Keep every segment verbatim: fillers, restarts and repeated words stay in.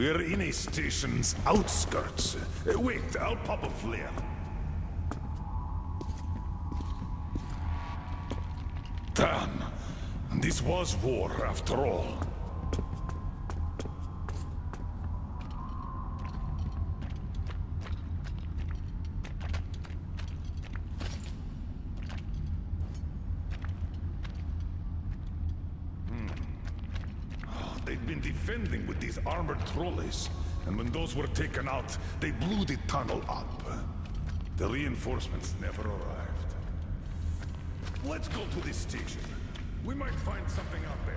We're in a station's outskirts. Wait, I'll pop a flare. Damn. This was war, after all. Defending with these armored trolleys, and when those were taken out, they blew the tunnel up. The reinforcements never arrived. Let's go to this station. We might find something out there.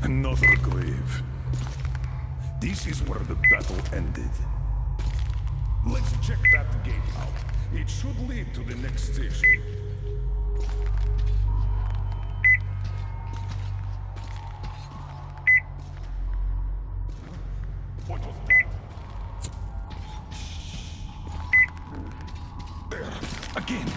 Another grave. This is where the battle ended. Let's check that gate out. It should lead to the next station. What was that? There. Again.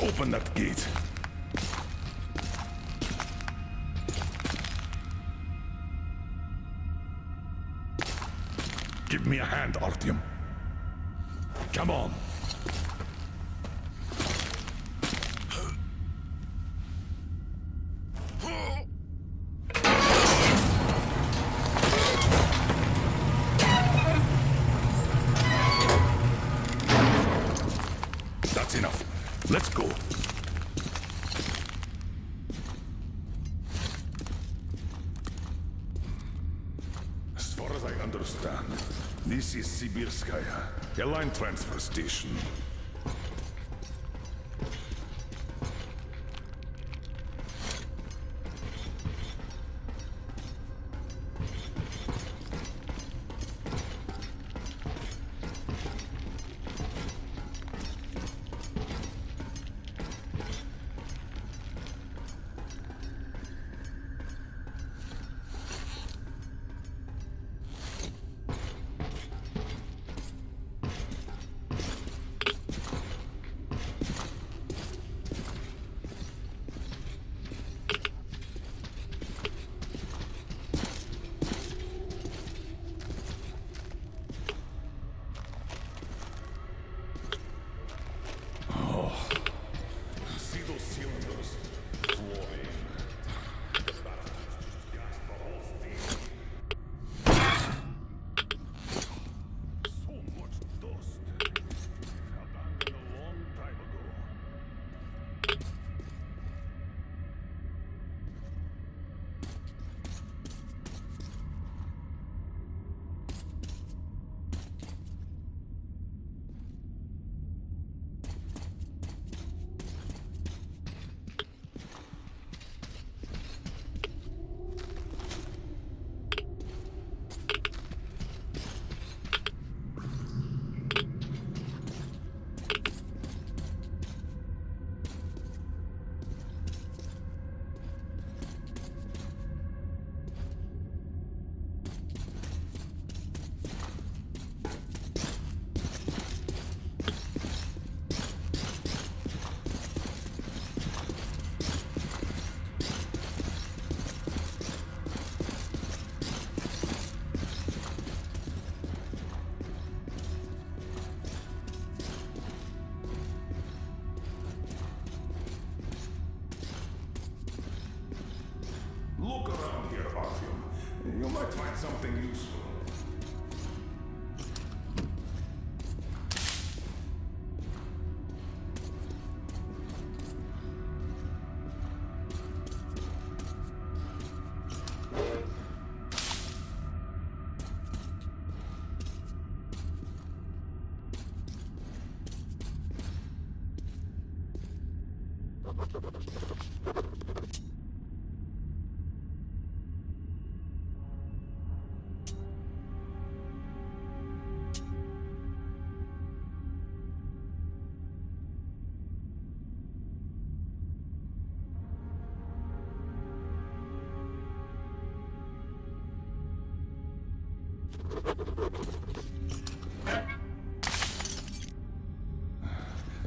Open that gate. Give me a hand, Artyom. Come on. A line transfer station. something useful.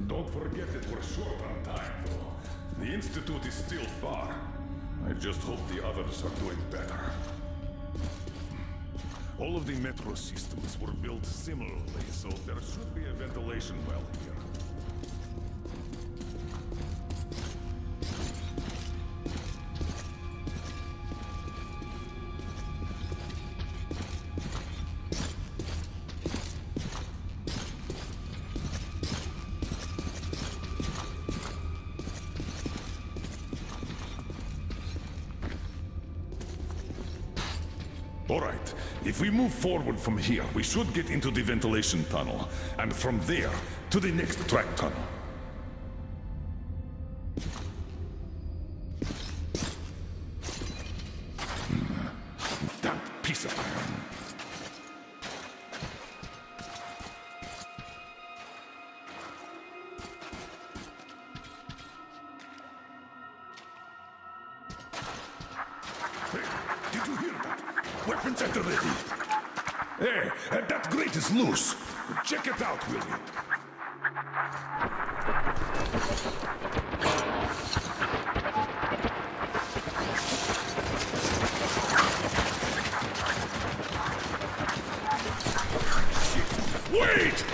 Don't forget that we're short on time, though. The Institute is still far. I just hope the others are doing better. All of the metro systems were built similarly, so there should be a ventilation well here. If we move forward from here, we should get into the ventilation tunnel, and from there, to the next track tunnel. That piece of iron. Loose. Check it out, will you? Wait!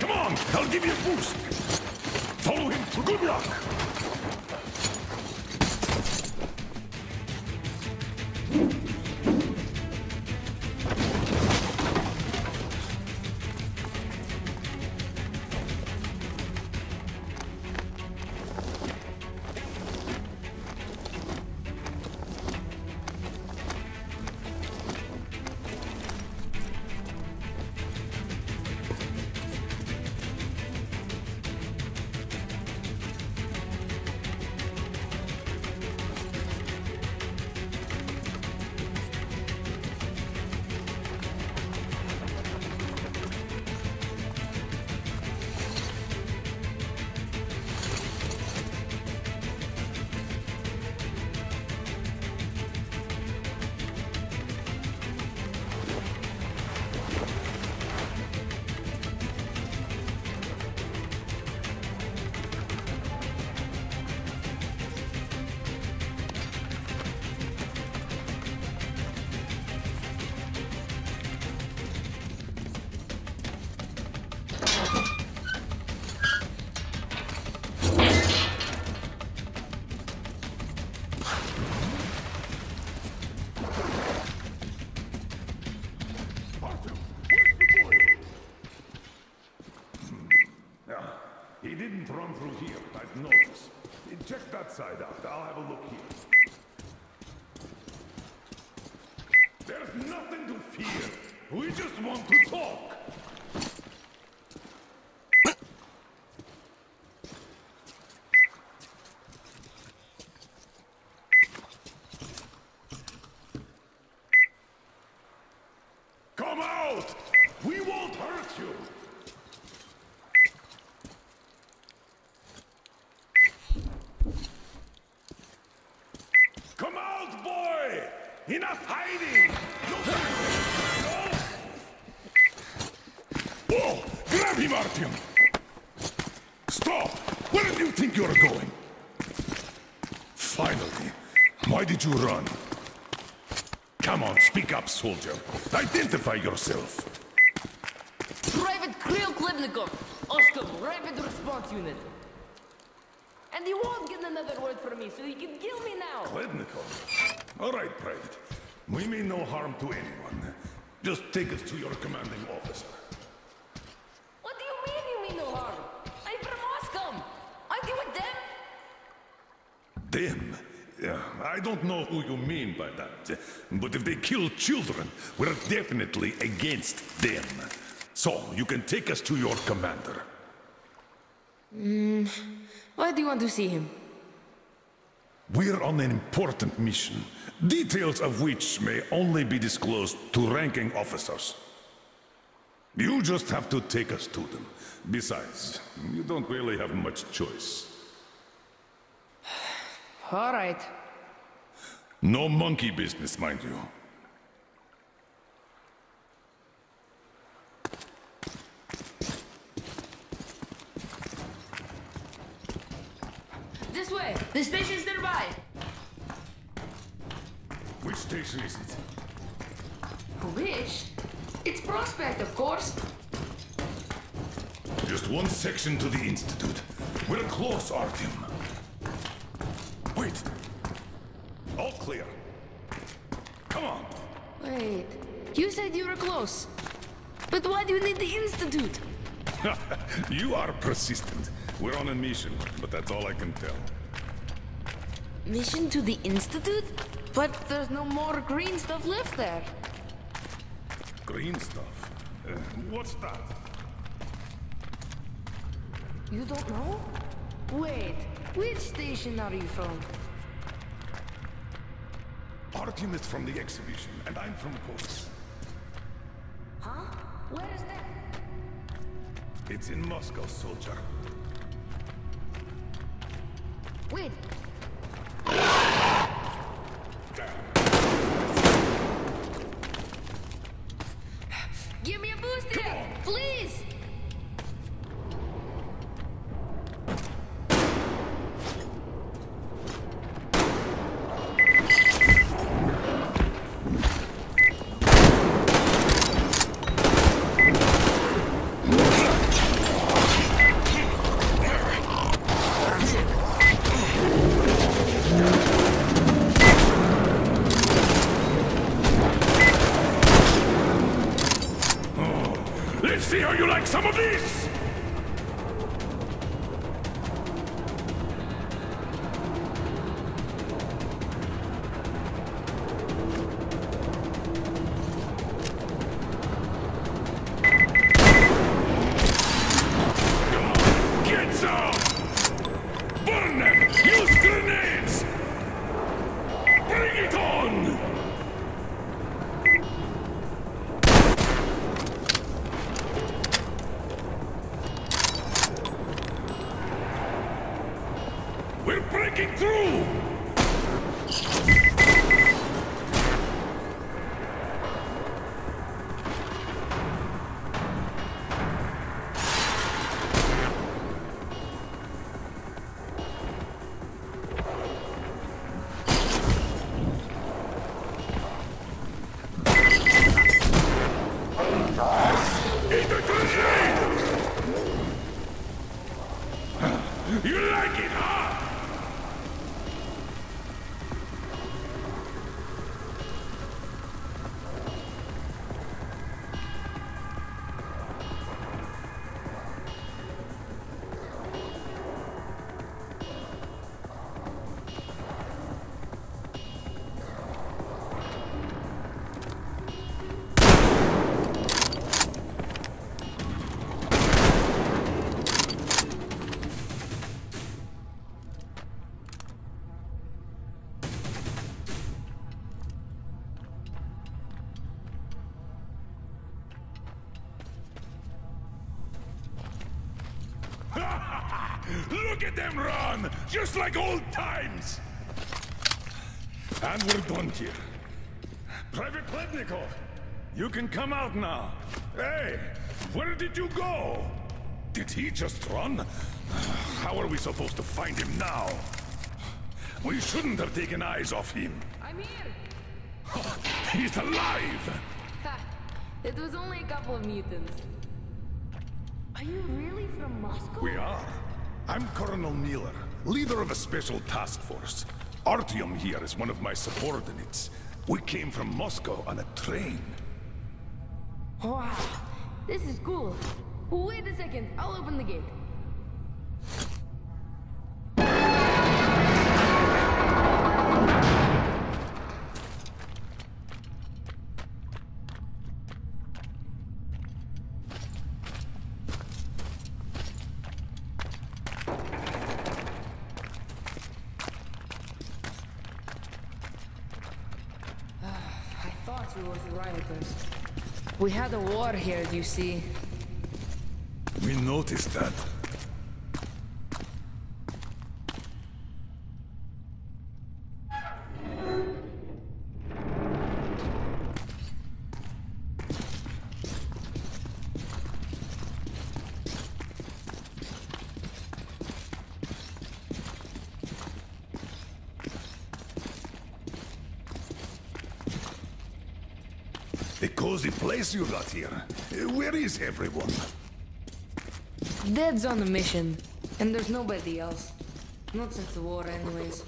Come on, I'll give you a boost. Follow him to good luck. Side up. I'll have a look here. There's nothing to fear. We just want to talk. Come out! We won't hurt you! Enough hiding! No! Whoa! Grab him, Artyom! Stop! Where do you think you're going? Finally! Why did you run? Come on, speak up, soldier. Identify yourself. Private Kirill Khlebnikov, Oscar Rapid Response Unit. And you won't get another word from me, so you can kill me now. Khlebnikov? All right, Private. We mean no harm to anyone. Just take us to your commanding officer. What do you mean you mean no harm? I'm from Moscow. Aren't you with them? Them? Yeah, I don't know who you mean by that. But if they kill children, we're definitely against them. So, you can take us to your commander. Mm, why do you want to see him? We're on an important mission, details of which may only be disclosed to ranking officers. You just have to take us to them. Besides, you don't really have much choice. All right. No monkey business, mind you. This way! The station's nearby! Which station is it? Which? It's Prospect, of course! Just one section to the Institute. We're close, Artyom. Wait! All clear. Come on! Wait... You said you were close. But why do you need the Institute? You are persistent. We're on a mission, but that's all I can tell. Mission to the Institute? But there's no more green stuff left there. Green stuff? Uh, what's that? You don't know? Wait, which station are you from? Artyom is from the exhibition, and I'm from Post. Huh? Where is that? It's in Moscow, soldier. Wait! Give me a boost here! Please! Look at them run! Just like old times! And we're done here. Private Khlebnikov, you can come out now. Hey, where did you go? Did he just run? How are we supposed to find him now? We shouldn't have taken eyes off him. I'm here! Oh, he's alive! Ha! It was only a couple of mutants. Are you really from Moscow? We are. I'm Colonel Miller, leader of a special task force. Artyom here is one of my subordinates. We came from Moscow on a train. Wow, this is cool. Wait a second, I'll open the gate. We had a war here, you see. We noticed that. You got here. Where is everyone? Dad's on a mission, and there's nobody else. Not since the war, anyways.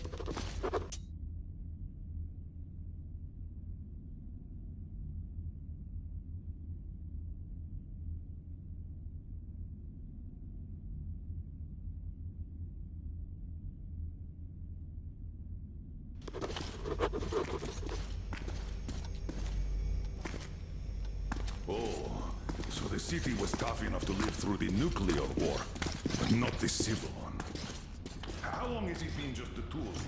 Enough to live through the nuclear war, but not the civil one. How long has it been just the two of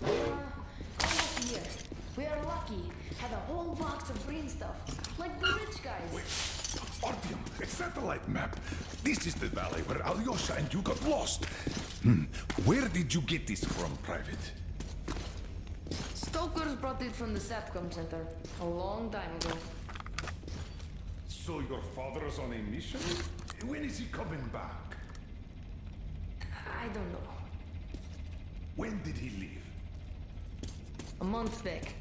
you? Almost a year. We are lucky. Had a whole box of green stuff, like the rich guys. Wait, Artyom, a satellite map. This is the valley where Alyosha and you got lost. Hmm. Where did you get this from, Private? Stokers brought it from the SATCOM Center a long time ago. So your father's on a mission? When is he coming back? I don't know. When did he leave? A month back.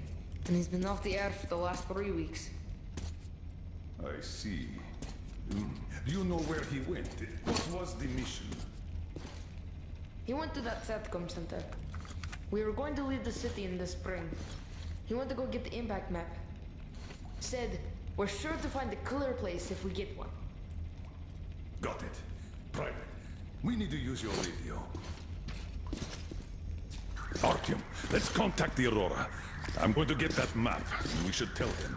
And he's been off the air for the last three weeks. I see. Mm. Do you know where he went? What was the mission? He went to that SATCOM center. We were going to leave the city in the spring. He went to go get the impact map. Said... we're sure to find a clear place if we get one. Got it. Private, we need to use your radio. Artyom, let's contact the Aurora. I'm going to get that map, and we should tell them.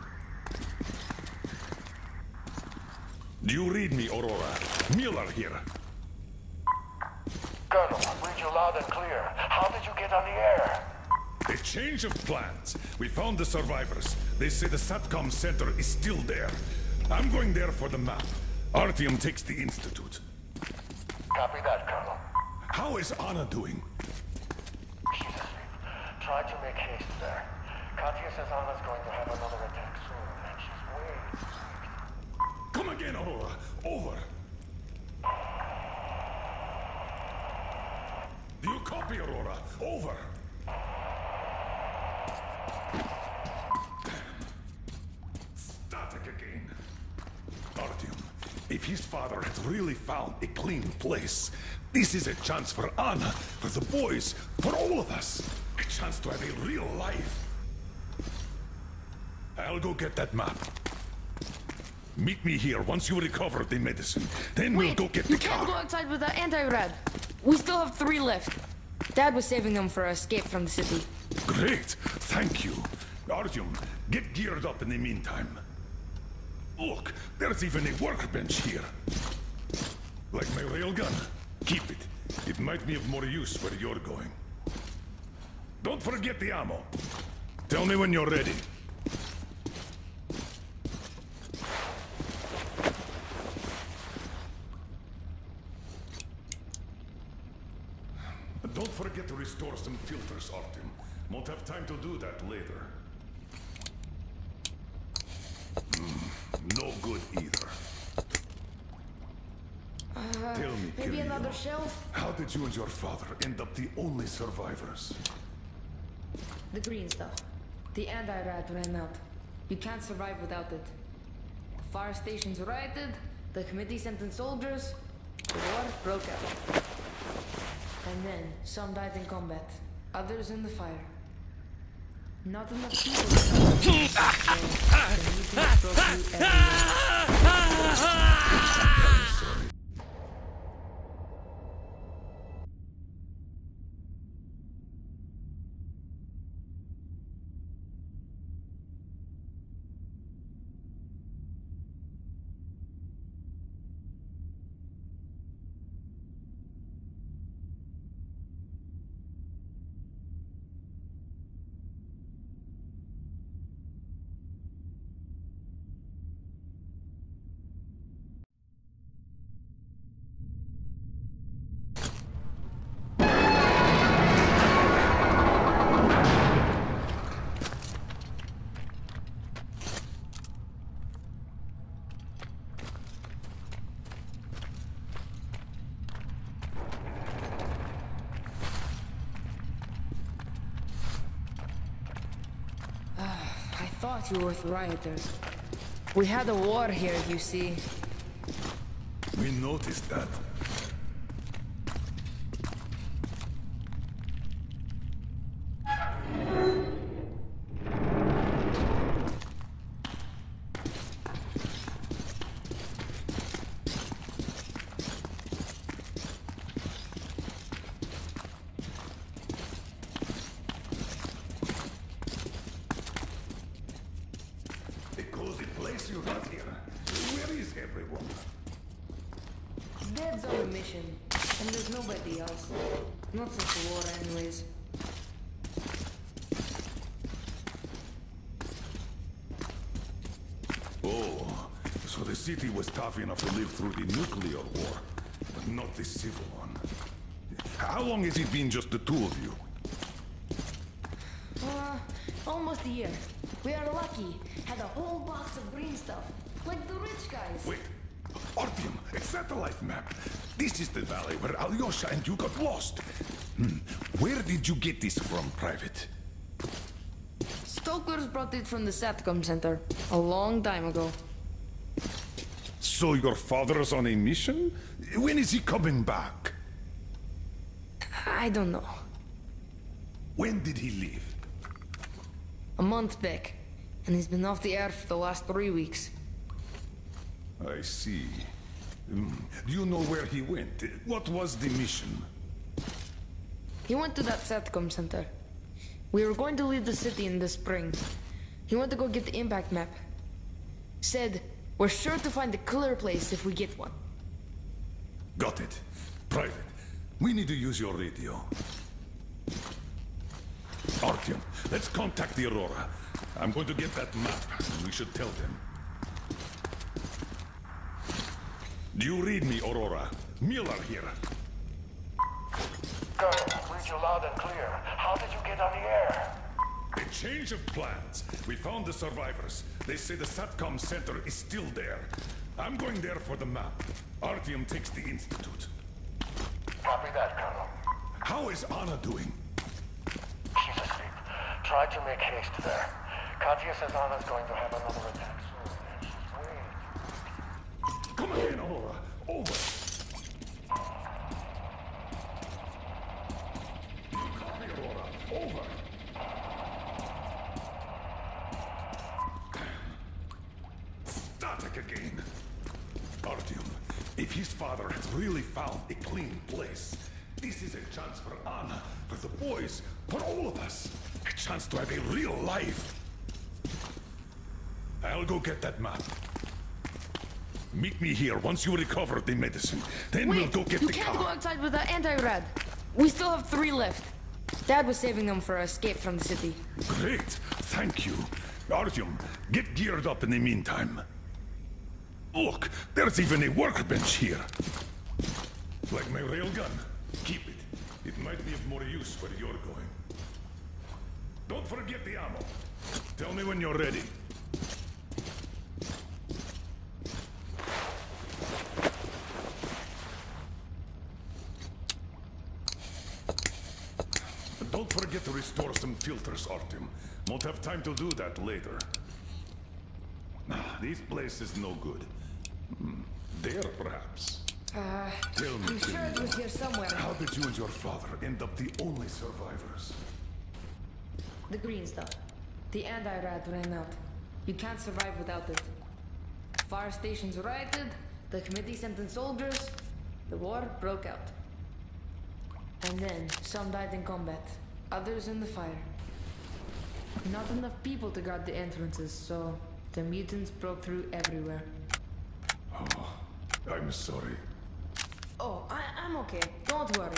Do you read me, Aurora? Miller here. Colonel, read you loud and clear. How did you get on the air? A change of plans. We found the survivors. They say the SATCOM Center is still there. I'm going there for the map. Artyom takes the Institute. Copy that, Colonel. How is Anna doing? She's asleep. Try to make haste there. Katya says Anna's going to have another attack soon, and she's way... Come again, Aurora. Over. Do you copy, Aurora? Over. If his father had really found a clean place, this is a chance for Anna, for the boys, for all of us. A chance to have a real life. I'll go get that map. Meet me here once you recover the medicine. Then Wait, we'll go get the car. You can't go outside with that anti-rad. We still have three left. Dad was saving them for our escape from the city. Great, thank you. Artyom, get geared up in the meantime. Look, there's even a workbench here. Like my railgun. Keep it. It might be of more use where you're going. Don't forget the ammo. Tell me when you're ready. Don't forget to restore some filters, Artyom. Won't have time to do that later. No good either. Uh, Tell me, maybe Kirill, another shelf? How did you and your father end up the only survivors? The green stuff. The anti-rad ran out. You can't survive without it. The fire stations rioted, the committee sent in soldiers, the war broke out. And then, some died in combat, others in the fire. Not enough people. You with rioters. We had a war here, you see. We noticed that. Enough to live through the nuclear war, but not the civil one. How long has it been just the two of you? Uh, almost a year. We are lucky. Had a whole box of green stuff, like the rich guys. Wait, Artyom, a satellite map. This is the valley where Alyosha and you got lost. Hmm. Where did you get this from, Private? Stokers brought it from the SATCOM Center a long time ago. So your father's on a mission? When is he coming back? I don't know. When did he leave? A month back. And he's been off the air for the last three weeks. I see. Do you know where he went? What was the mission? He went to that SATCOM center. We were going to leave the city in the spring. He went to go get the impact map. Said... we're sure to find a clear place if we get one. Got it. Private, we need to use your radio. Artyom, let's contact the Aurora. I'm going to get that map. We should tell them. Do you read me, Aurora? Miller here. Colonel, read you loud and clear. How did you get on the air? A change of plans. We found the survivors. They say the SATCOM Center is still there. I'm going there for the map. Artyom takes the Institute. Copy that, Colonel. How is Anna doing? She's asleep. Try to make haste there. Katya says Anna's going to have another attack soon, and she's waiting. Come again, Aurora. Over. You copy, Aurora. Over. Again. Artyom, if his father has really found a clean place, this is a chance for Anna, for the boys, for all of us. A chance to have a real life. I'll go get that map. Meet me here once you recover the medicine. Then Wait, we'll go get the car. You can't go outside without anti-rad. We still have three left. Dad was saving them for our escape from the city. Great, thank you. Artyom, get geared up in the meantime. Look, there's even a workbench here. Like my railgun. Keep it. It might be of more use where you're going. Don't forget the ammo. Tell me when you're ready. Don't forget to restore some filters, Artyom. Won't have time to do that later. This place is no good. There, perhaps. Uh, Tell me, I'm sure it was here somewhere. How did you and your father end up the only survivors? The green stuff. The anti-rat ran out. You can't survive without it. Fire stations rioted, the committee sent in soldiers, the war broke out. And then, some died in combat, others in the fire. Not enough people to guard the entrances, so the mutants broke through everywhere. Oh, I'm sorry. Oh, I I'm okay. Don't worry.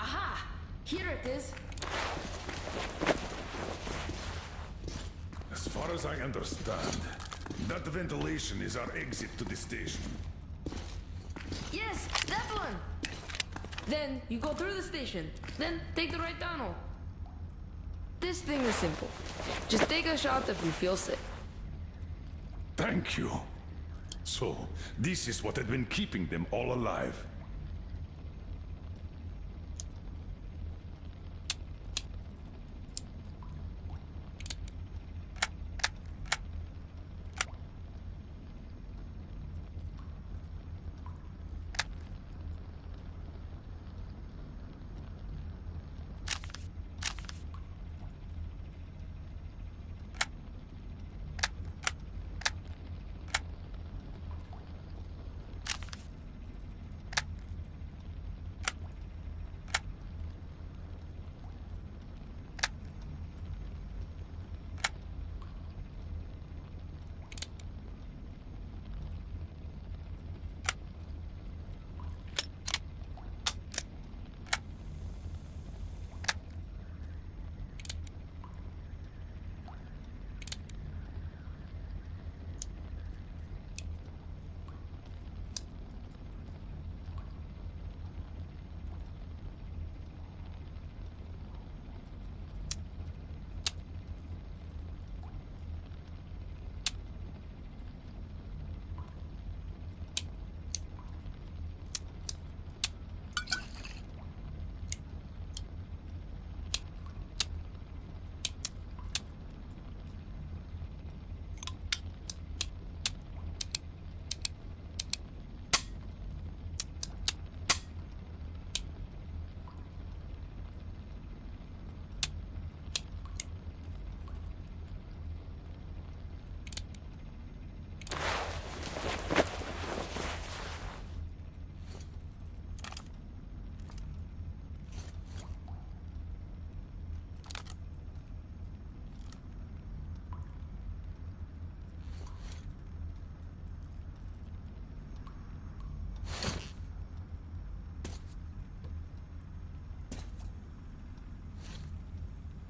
Aha! Here it is! As far as I understand, that ventilation is our exit to the station. Yes, that one! Then, you go through the station. Then, take the right tunnel. This thing is simple. Just take a shot if you feel sick. Thank you. So, this is what had been keeping them all alive.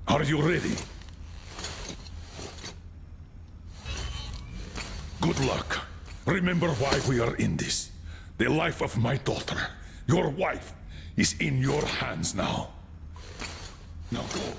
Are you ready? Good luck. Remember why we are in this. The life of my daughter, your wife, is in your hands now. Now go.